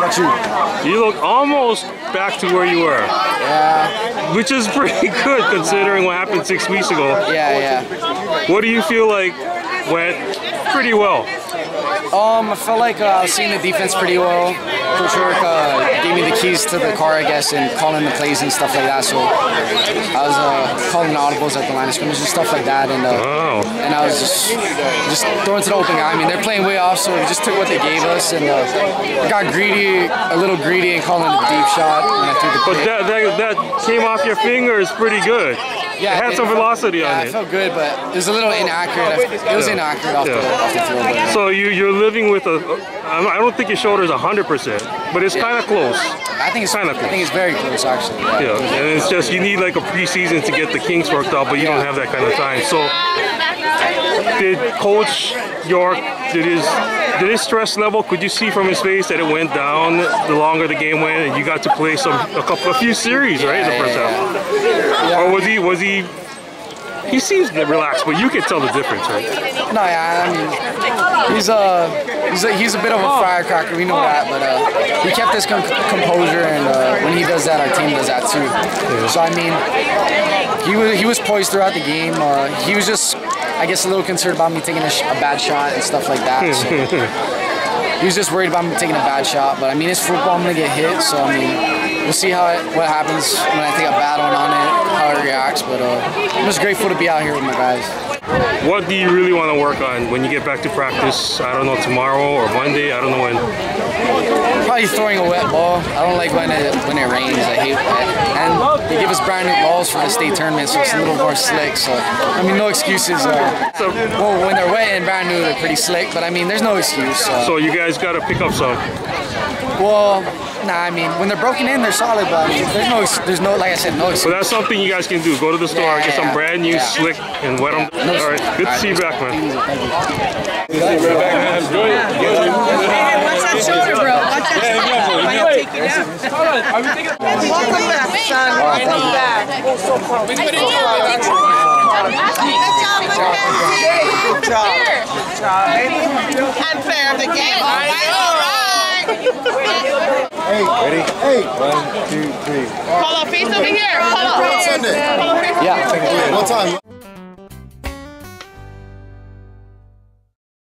How about you? You look almost back to where you were. Yeah. Which is pretty good considering what happened 6 weeks ago. Yeah, yeah. What do you feel like went pretty well? I felt like I was seeing the defense pretty well. Coach York gave me the keys to the car, I guess, and calling the plays and stuff like that. So I was calling the audibles at the line of scrimmage and stuff like that. And and I was just throwing to the open guy. I mean, they're playing way off, so we just took what they gave us. And I got greedy, a little greedy, and calling the deep shot. And I threw the pick. But that came off your fingers pretty good. Yeah, it had some velocity on it. It felt good, but it was a little inaccurate. It was inaccurate off the field. Right? So you're living with a. I don't think your shoulder is 100%, but it's kind of close. I think it's kind of close. I think it's very close, actually. Yeah, and it's just you need like a preseason to get the kinks worked out, but you don't have that kind of time. So did Coach York? Did his stress level? Could you see from his face that it went down the longer the game went, and you got to play a few series, right, in the first half? Yeah. Or was he? He seems relaxed, but you can tell the difference, right? No, yeah, I mean, he's a bit of a firecracker. We know that, but he kept his composure, and when he does that, our team does that too. Yeah. So I mean, he was poised throughout the game. He was just, I guess, a little concerned about me taking a bad shot and stuff like that. So. He was just worried about me taking a bad shot, but I mean, it's football, I'm gonna get hit, so I mean, we'll see what happens when I take a bad one on it, how it reacts, but I'm just grateful to be out here with my guys. What do you really want to work on when you get back to practice? I don't know, tomorrow or Monday, I don't know when. Probably throwing a wet ball. I don't like when it rains, I hate that. And they give us brand new balls for the state tournament, so it's a little more slick, so I mean, no excuses. Well, when they're wet and brand new, they're pretty slick, but I mean, there's no excuse. So you guys got to pick up some? Well, nah, I mean, when they're broken in, they're solid, but I mean, there's no, like I said, no excuse. But that's something you guys can do. Go to the store, get some brand new, slick, and wet them. No, all right, good to see you back, man. Watch that shoulder, bro. Watch that shoulder. Why not take it out? Welcome back, son. Welcome back. Good job. Good job. And player of the game. All right. Hey, ready? Hey, 1, 2, 3. Paulo Feast over here. Paulo Feast. Yeah. One time.